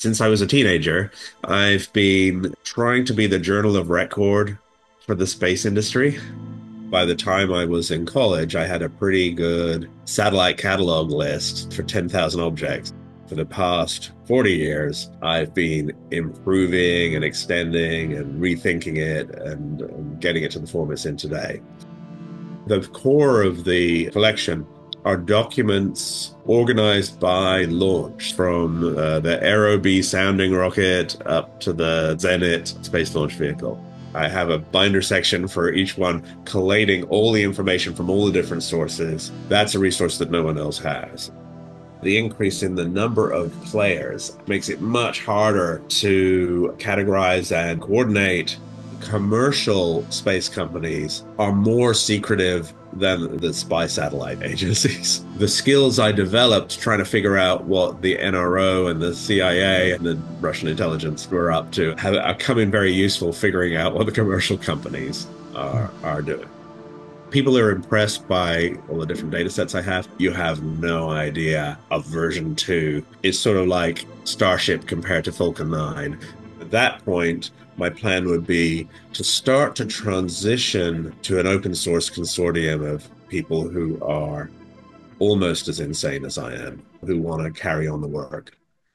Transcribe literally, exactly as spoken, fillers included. Since I was a teenager, I've been trying to be the journal of record for the space industry. By the time I was in college, I had a pretty good satellite catalog list for ten thousand objects. For the past forty years, I've been improving and extending and rethinking it and, and getting it to the form it's in today. The core of the collection are documents organized by launch, from uh, the Aerobee sounding rocket up to the Zenit space launch vehicle. I have a binder section for each one, collating all the information from all the different sources. That's a resource that no one else has. The increase in the number of players makes it much harder to categorize and coordinate. Commercial space companies are more secretive than the spy satellite agencies. The skills I developed trying to figure out what the N R O and the C I A and the Russian intelligence were up to have, are coming very useful figuring out what the commercial companies are, are doing. People are impressed by all the different data sets I have. You have no idea of version two. It's sort of like Starship compared to Falcon nine. At that point, my plan would be to start to transition to an open source consortium of people who are almost as insane as I am, who want to carry on the work.